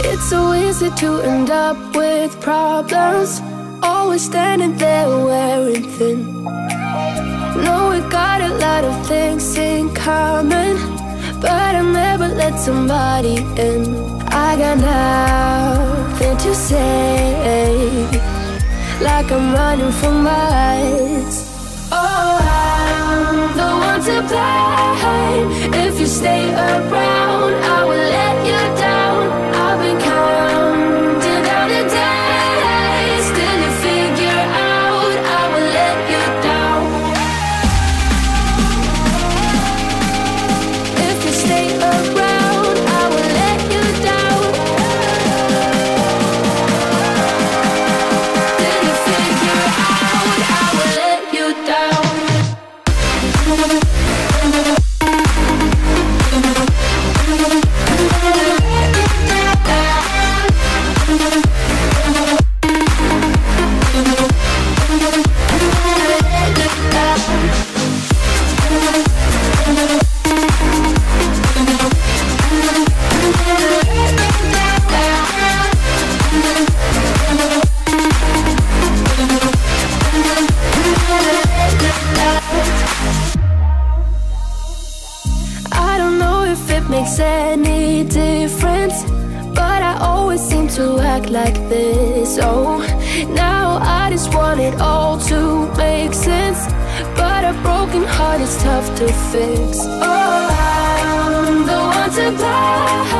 It's so easy to end up with problems, always standing there wearing thin. Know we got a lot of things in common, but I never let somebody in. I got nothing to say, like I'm running for miles. Oh, I'm the one to blame. If you stay around, I will let you down. Makes any difference, but I always seem to act like this. Oh, now I just want it all to make sense, but a broken heart is tough to fix. Oh, I'm the one to blame.